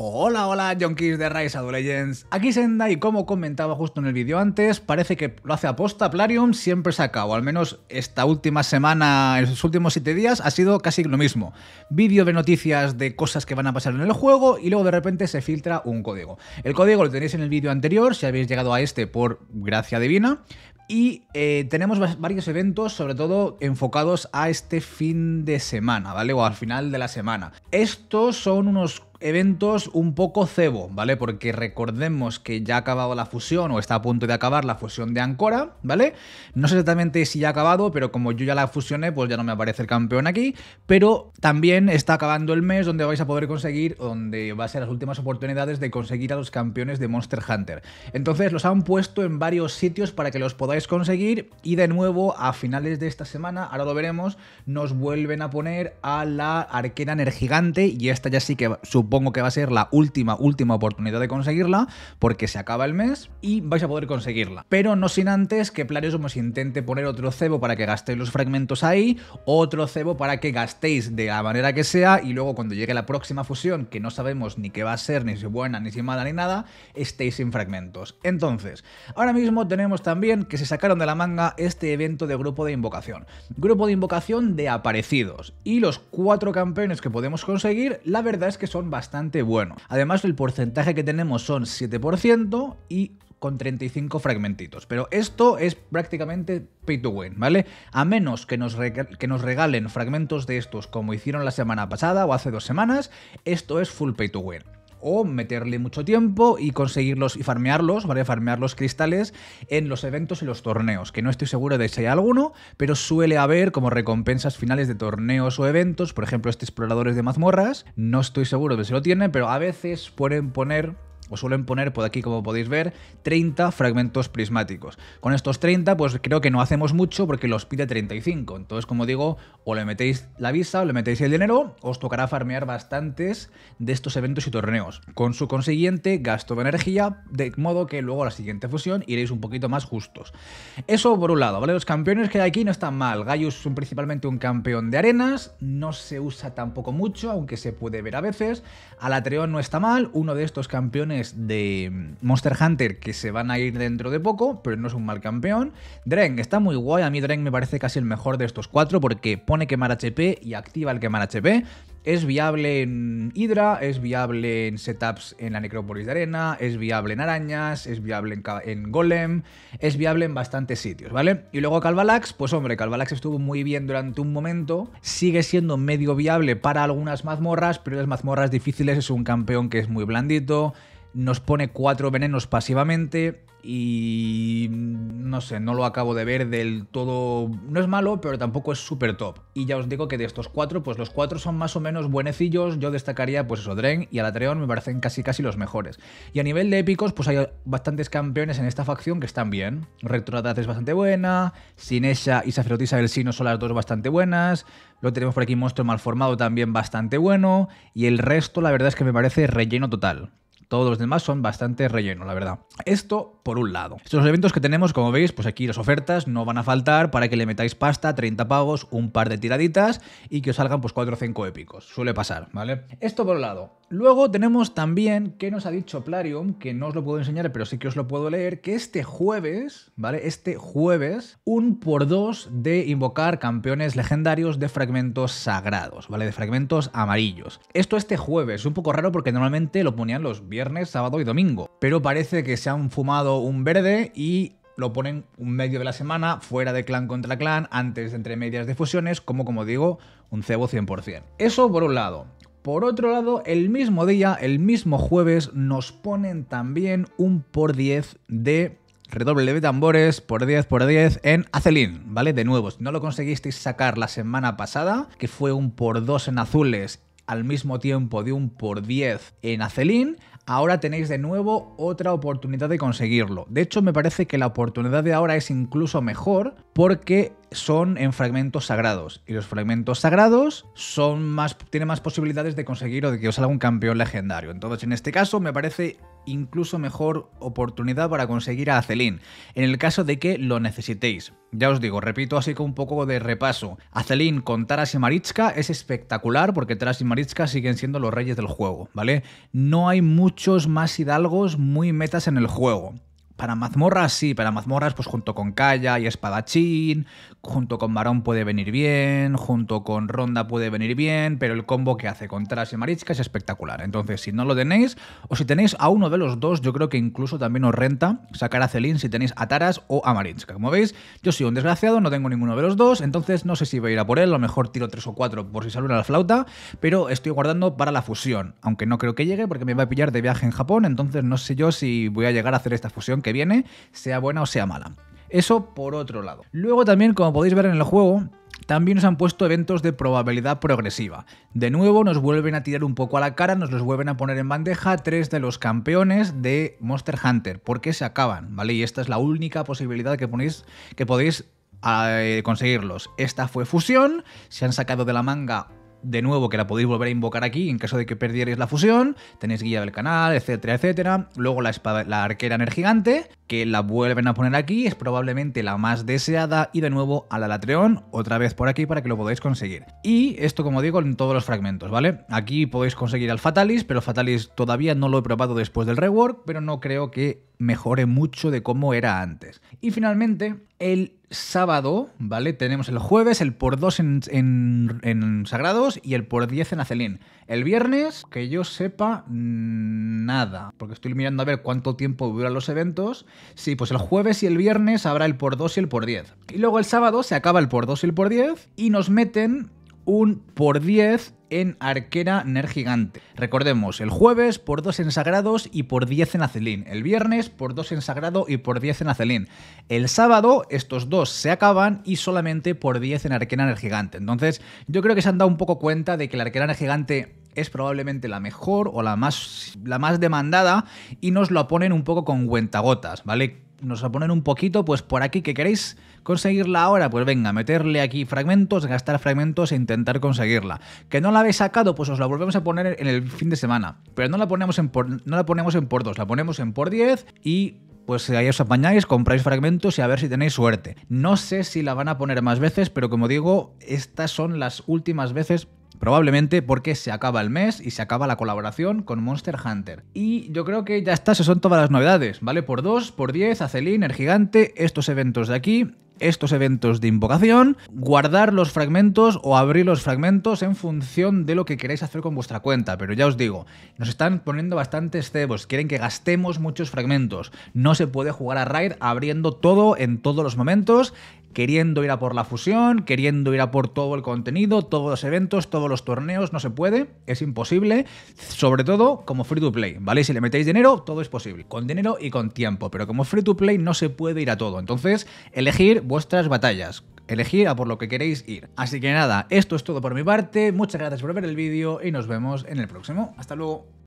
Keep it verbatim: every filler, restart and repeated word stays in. Hola, hola, junkies de Rise of Legends. Aquí Senda y como comentaba justo en el vídeo antes, parece que lo hace aposta. Plarium siempre saca, o al menos esta última semana, en los últimos siete días, ha sido casi lo mismo. Vídeo de noticias de cosas que van a pasar en el juego y luego de repente se filtra un código. El código lo tenéis en el vídeo anterior, si habéis llegado a este por gracia divina. Y eh, tenemos varios eventos, sobre todo enfocados a este fin de semana, ¿vale? O al final de la semana. Estos son unos eventos un poco cebo, ¿vale? Porque recordemos que ya ha acabado la fusión, o está a punto de acabar la fusión de Ankora, ¿vale? No sé exactamente si ya ha acabado, pero como yo ya la fusioné, pues ya no me aparece el campeón aquí. Pero también está acabando el mes donde vais a poder conseguir, donde va a ser las últimas oportunidades de conseguir a los campeones de Monster Hunter. Entonces los han puesto en varios sitios para que los podáis conseguir, y de nuevo a finales de esta semana, ahora lo veremos, nos vuelven a poner a la Arquera R.Nergigante, y esta ya sí que supongo que va a ser la última última oportunidad de conseguirla, porque se acaba el mes y vais a poder conseguirla, pero no sin antes que Plarium os intente poner otro cebo para que gastéis los fragmentos ahí, otro cebo para que gastéis de la manera que sea, y luego cuando llegue la próxima fusión, que no sabemos ni qué va a ser, ni si buena, ni si mala, ni nada, estéis sin fragmentos. Entonces, ahora mismo tenemos también que se sacaron de la manga este evento de grupo de invocación. Grupo de invocación de aparecidos. Y los cuatro campeones que podemos conseguir, la verdad es que son bastante buenos. Además, el porcentaje que tenemos son siete por ciento y con treinta y cinco fragmentitos. Pero esto es prácticamente pay to win, ¿vale? A menos que nos, que nos regalen fragmentos de estos como hicieron la semana pasada o hace dos semanas, esto es full pay to win. O meterle mucho tiempo y conseguirlos y farmearlos, ¿vale? Farmear los cristales en los eventos y los torneos, que no estoy seguro de si hay alguno, pero suele haber como recompensas finales de torneos o eventos. Por ejemplo, este Exploradores de Mazmorras, no estoy seguro de si lo tienen, pero a veces pueden poner, o suelen poner por aquí, como podéis ver, treinta fragmentos prismáticos. Con estos treinta, pues creo que no hacemos mucho porque los pide treinta y cinco. Entonces, como digo, o le metéis la visa o le metéis el dinero, os tocará farmear bastantes de estos eventos y torneos, con su consiguiente gasto de energía, de modo que luego a la siguiente fusión iréis un poquito más justos. Eso por un lado, ¿vale? Los campeones que hay aquí no están mal. Gallus es principalmente un campeón de arenas, no se usa tampoco mucho, aunque se puede ver a veces. Alatreón no está mal, uno de estos campeones de Monster Hunter que se van a ir dentro de poco, pero no es un mal campeón. Dreng está muy guay, a mí Dreng me parece casi el mejor de estos cuatro porque pone quemar H P y activa el quemar H P. Es viable en Hydra, es viable en setups en la necrópolis de arena, es viable en arañas, es viable en, en golem, es viable en bastantes sitios, ¿vale? Y luego Calbalax, pues hombre, Calbalax estuvo muy bien durante un momento, sigue siendo medio viable para algunas mazmorras, pero en las mazmorras difíciles es un campeón que es muy blandito. Nos pone cuatro venenos pasivamente y no sé, no lo acabo de ver del todo. No es malo, pero tampoco es súper top. Y ya os digo que de estos cuatro, pues los cuatro son más o menos buenecillos. Yo destacaría pues eso, Dreng y Alatreón me parecen casi casi los mejores. Y a nivel de épicos, pues hay bastantes campeones en esta facción que están bien. Retroataz es bastante buena, Sinesha y Saferotisa del Sino son las dos bastante buenas. Luego tenemos por aquí Monstruo Malformado también bastante bueno, y el resto la verdad es que me parece relleno total. Todos los demás son bastante relleno, la verdad. Esto por un lado. Estos eventos que tenemos, como veis, pues aquí las ofertas no van a faltar para que le metáis pasta, treinta pavos, un par de tiraditas y que os salgan pues cuatro o cinco épicos. Suele pasar, ¿vale? Esto por un lado. Luego tenemos también que nos ha dicho Plarium, que no os lo puedo enseñar, pero sí que os lo puedo leer, que este jueves, ¿vale? Este jueves, un por dos de invocar campeones legendarios de fragmentos sagrados, ¿vale? De fragmentos amarillos. Esto este jueves, un poco raro porque normalmente lo ponían los viernes, sábado y domingo, pero parece que se han fumado un verde y lo ponen un medio de la semana, fuera de clan contra clan, antes de entre medias de fusiones, como como digo, un cebo cien por cien. Eso por un lado. Por otro lado, el mismo día, el mismo jueves, nos ponen también un por diez de redoble de tambores, por diez por diez en Acelin, ¿vale? De nuevo, si no lo conseguisteis sacar la semana pasada, que fue un por dos en azules, al mismo tiempo de un por diez en Acelin, ahora tenéis de nuevo otra oportunidad de conseguirlo. De hecho, me parece que la oportunidad de ahora es incluso mejor porque son en fragmentos sagrados. Y los fragmentos sagrados son más, tienen más posibilidades de conseguir o de que os salga un campeón legendario. Entonces, en este caso, me parece incluso mejor oportunidad para conseguir a Acelin, en el caso de que lo necesitéis. Ya os digo, repito así que un poco de repaso. Acelin con Taras y Marichka es espectacular porque Taras y Marichka siguen siendo los reyes del juego, ¿vale? No hay muchos más hidalgos muy metas en el juego. Para mazmorras sí, para mazmorras pues junto con Kaya y Espadachín, junto con Barón puede venir bien, junto con Ronda puede venir bien, pero el combo que hace con Taras y Marichka es espectacular. Entonces si no lo tenéis, o si tenéis a uno de los dos, yo creo que incluso también os renta sacar a Acelin si tenéis a Taras o a Marichka. Como veis, yo soy un desgraciado, no tengo ninguno de los dos, entonces no sé si voy a ir a por él, a lo mejor tiro tres o cuatro por si sale una flauta, pero estoy guardando para la fusión, aunque no creo que llegue porque me va a pillar de viaje en Japón, entonces no sé yo si voy a llegar a hacer esta fusión que que viene, sea buena o sea mala. Eso por otro lado. Luego también, como podéis ver en el juego, también nos han puesto eventos de probabilidad progresiva. De nuevo nos vuelven a tirar un poco a la cara, nos los vuelven a poner en bandeja tres de los campeones de Monster Hunter, porque se acaban, ¿vale? Y esta es la única posibilidad que ponéis, que podéis eh, conseguirlos. Esta fue fusión, se han sacado de la manga de nuevo, que la podéis volver a invocar aquí en caso de que perdierais la fusión, tenéis guía del canal, etcétera, etcétera. Luego la, espada, la Arquera R.Nergigante, que la vuelven a poner aquí, es probablemente la más deseada, y de nuevo al Alatreón, otra vez por aquí para que lo podáis conseguir. Y esto, como digo, en todos los fragmentos, ¿vale? Aquí podéis conseguir al Fatalis, pero Fatalis todavía no lo he probado después del rework, pero no creo que mejore mucho de cómo era antes. Y finalmente, el sábado, ¿vale? Tenemos el jueves, el por dos en, en, en Sagrados y el por diez en Acelin. El viernes, que yo sepa, nada, porque estoy mirando a ver cuánto tiempo duran los eventos. Sí, pues el jueves y el viernes habrá el por dos y el por diez. Y luego el sábado se acaba el por dos y el por diez y nos meten un por diez en Arquera R.Nergigante. Recordemos, el jueves por dos en Sagrados y por diez en Acelin. El viernes por dos en Sagrado y por diez en Acelin. El sábado estos dos se acaban y solamente por diez en Arquera R.Nergigante. Entonces yo creo que se han dado un poco cuenta de que la Arquera R.Nergigante es probablemente la mejor o la más, la más demandada, y nos lo ponen un poco con cuentagotas, ¿vale? Nos la ponen un poquito, pues por aquí que queréis conseguirla ahora, pues venga, meterle aquí fragmentos, gastar fragmentos e intentar conseguirla. Que no la habéis sacado, pues os la volvemos a poner en el fin de semana, pero no la ponemos en por, no la ponemos en por dos, la ponemos en por diez y pues ahí os apañáis, compráis fragmentos y a ver si tenéis suerte. No sé si la van a poner más veces, pero como digo, estas son las últimas veces probablemente, porque se acaba el mes y se acaba la colaboración con Monster Hunter. Y yo creo que ya está, se son todas las novedades, ¿vale? Por dos, por diez, Acelin, R.Nergigante, estos eventos de aquí, estos eventos de invocación, guardar los fragmentos o abrir los fragmentos en función de lo que queráis hacer con vuestra cuenta. Pero ya os digo, nos están poniendo bastantes cebos, quieren que gastemos muchos fragmentos. No se puede jugar a raid abriendo todo en todos los momentos, queriendo ir a por la fusión, queriendo ir a por todo el contenido, todos los eventos, todos los torneos. No se puede, es imposible, sobre todo como free to play, ¿vale? Si le metéis dinero, todo es posible, con dinero y con tiempo, pero como free to play no se puede ir a todo. Entonces, elegir vuestras batallas, elegir a por lo que queréis ir. Así que nada, esto es todo por mi parte, muchas gracias por ver el vídeo y nos vemos en el próximo. Hasta luego.